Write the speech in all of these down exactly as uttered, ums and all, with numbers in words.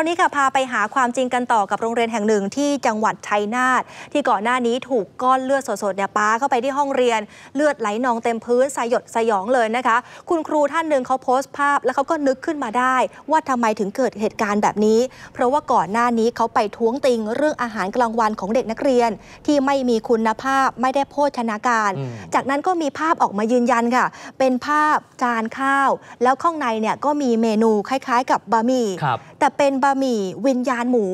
าวนี้ค่ะพาไปหาความจริงกันต่อกับโรงเรียนแห่งหนึ่งที่จังหวัดชัยนาทที่ก่อนหน้านี้ถูกก้อนเลือดสดๆเนี่ยปาเข้าไปที่ห้องเรียนเลือดไหลนองเต็มพื้นสยดสยองเลยนะคะคุณครูท่านหนึ่งเขาโพสต์ภาพแล้วเขาก็นึกขึ้นมาได้ว่าทำไมถึงเกิดเหตุการณ์แบบนี้เพราะว่าก่อนหน้านี้เขาไปท้วงติงเรื่องอาหารกลางวันของเด็กนักเรียนที่ไม่มีคุณภาพไม่ได้โภชนาการจากนั้นก็มีภาพออกมายืนยันค่ะเป็นภาพจานข้าวแล้วข้างในเนี่ยก็มีเมนูคล้ายๆกับบะหมี่แต่เป็นบะหมี่วิญญาณหมู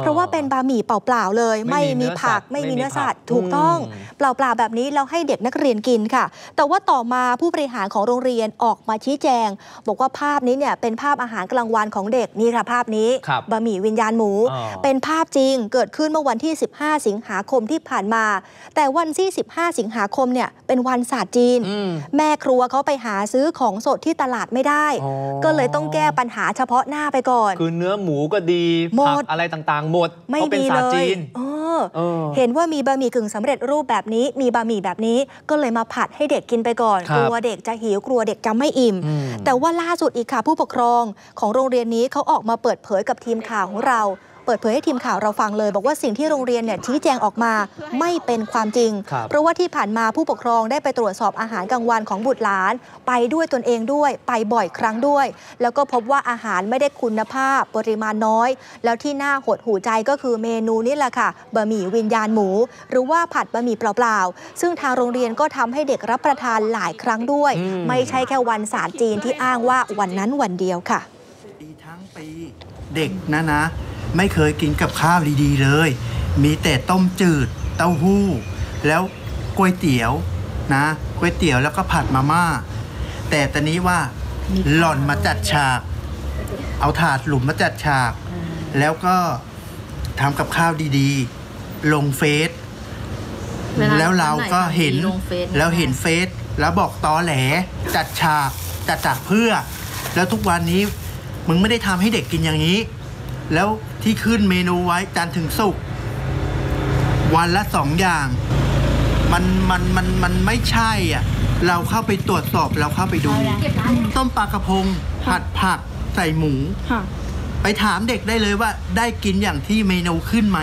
เพราะว่าเป็นบะหมี่เปล่าๆเลยไม่มีผักไม่มีเนื้อสัตว์ถูกต้องเปล่าๆแบบนี้แล้วให้เด็กนักเรียนกินค่ะแต่ว่าต่อมาผู้บริหารของโรงเรียนออกมาชี้แจงบอกว่าภาพนี้เนี่ยเป็นภาพอาหารกลางวันของเด็กนี่ค่ะภาพนี้บะหมี่วิญญาณหมูเป็นภาพจริงเกิดขึ้นเมื่อวันที่สิบห้าสิงหาคมที่ผ่านมาแต่วันที่สิบห้าสิงหาคมเนี่ยเป็นวันศาสตร์จีนแม่ครัวเขาไปหาซื้อของสดที่ตลาดไม่ได้ก็เลยต้องแก้ปัญหาเฉพาะหน้าไปก่อนคือเนื้อหมูก็ดีผักอะไรต่างๆหมดไม่มีเลยเห็นว่ามีบะหมี่กึ่งสำเร็จรูปแบบนี้มีบะหมี่แบบนี้ก็เลยมาผัดให้เด็กกินไปก่อนกลัวเด็กจะหิวกลัวเด็กจะไม่อิ่มแต่ว่าล่าสุดอีกค่ะผู้ปกครองของโรงเรียนนี้เขาออกมาเปิดเผยกับทีมข่าวของเราเปิดเผยให้ทีมข่าวเราฟังเลยบอกว่าสิ่งที่โรงเรียนเนี่ยชี้แจงออกมาไม่เป็นความจริงเพราะว่าที่ผ่านมาผู้ปกครองได้ไปตรวจสอบอาหารกลางวันของบุตรหลานไปด้วยตนเองด้วยไปบ่อยครั้งด้วยแล้วก็พบว่าอาหารไม่ได้คุณภาพปริมาณน้อยแล้วที่น่าหดหู่ใจก็คือเมนูนี่แหละค่ะบะหมี่วิญญาณหมูหรือว่าผัดบะหมี่เปล่าๆซึ่งทางโรงเรียนก็ทำให้เด็กรับประทานหลายครั้งด้วยไม่ใช่แค่วันศาสตร์จีนที่อ้างว่าวันนั้นวันเดียวค่ะปีทั้งปีเด็กนะนะไม่เคยกินกับข้าวดีๆเลยมีแต่ต้มจืดเต้าหู้แล้วก๋วยเตี๋ยวนะก๋วยเตี๋ยวแล้วก็ผัดมาม่าแต่ตอนนี้ว่าหล่อนมาจัดฉากเอาถาดหลุมมาจัดฉากแล้วก็ทำกับข้าวดีๆลงเฟซแล้วเราก็เห็นแล้วเห็นเฟซแล้วบอกตอแหลจัดฉากจัดฉากเพื่อแล้วทุกวันนี้มึงไม่ได้ทำให้เด็กกินอย่างนี้แล้วที่ขึ้นเมนูไว้จันทร์ถึงศุกร์วันละสองอย่างมันมันมันมันไม่ใช่อ่ะเราเข้าไปตรวจสอบเราเข้าไปดูต้มปลากระพงผัดผักใส่หมูไปถามเด็กได้เลยว่าได้กินอย่างที่เมนูขึ้นไหม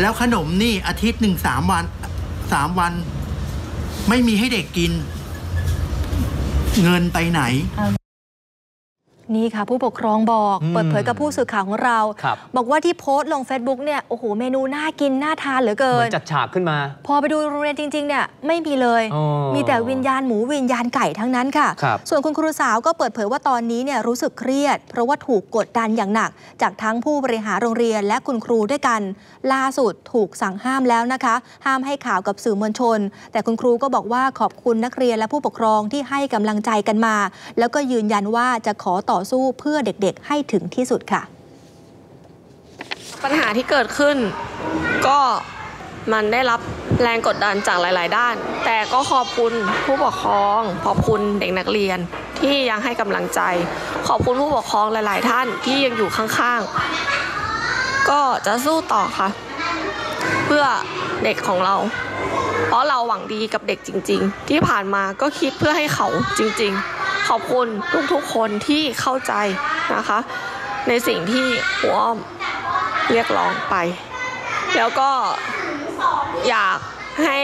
แล้วขนมนี่อาทิตย์หนึ่งสามวันสามวันไม่มีให้เด็กกินเงินไปไหนนี่ค่ะผู้ปกครองบอกเปิดเผยกับผู้สื่อข่าวของเรา บ, บอกว่าที่โพสต์ลง เฟซบุ๊ก เนี่ยโอ้โหเมนูน่ากินน่าทานเหลือเกินจัดฉากขึ้นมาพอไปดูโรงเรียนจริงๆเนี่ยไม่มีเลยมีแต่วิญญาณหมูวิญญาณไก่ทั้งนั้นค่ะส่วนคุณครูสาวก็เปิดเผยว่าตอนนี้เนี่ยรู้สึกเครียดเพราะว่าถูกกดดันอย่างหนักจากทั้งผู้บริหารโรงเรียนและคุณครูด้วยกันล่าสุดถูกสั่งห้ามแล้วนะคะห้ามให้ข่าวกับสื่อมวลชนแต่คุณครูก็บอกว่าขอบคุณนักเรียนและผู้ปกครองที่ให้กำลังใจกันมาแล้วก็ยืนยันว่าจะขอต่อต่อสู้เพื่อเด็กๆให้ถึงที่สุดค่ะปัญหาที่เกิดขึ้นก็มันได้รับแรงกดดันจากหลายๆด้านแต่ก็ขอบคุณผู้ปกครองขอบคุณเด็กนักเรียนที่ยังให้กำลังใจขอบคุณผู้ปกครองหลายๆท่านที่ยังอยู่ข้างๆก็จะสู้ต่อค่ะเพื่อเด็กของเราเพราะเราหวังดีกับเด็กจริงๆที่ผ่านมาก็คิดเพื่อให้เขาจริงๆขอบคุณทุกๆคนที่เข้าใจนะคะในสิ่งที่หัวอ้อมเรียกร้องไปแล้วก็อยากให้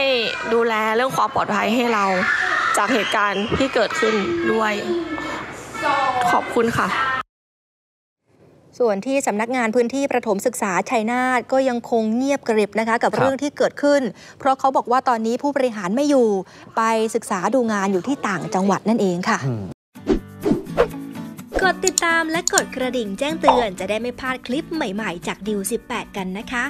ดูแลเรื่องความปลอดภัยให้เราจากเหตุการณ์ที่เกิดขึ้นด้วยขอบคุณค่ะส่วนที่สำนักงานพื้นที่ประถมศึกษาชัยนาทก็ยังคงเงียบกริบนะคะกับเรื่องที่เกิดขึ้นเพราะเขาบอกว่าตอนนี้ผู้บริหารไม่อยู่ไปศึกษาดูงานอยู่ที่ต่างจังหวัดนั่นเองค่ะกดติดตามและกดกระดิ่งแจ้งเตือนจะได้ไม่พลาดคลิปใหม่ๆจากดิวสิบแปดกันนะคะ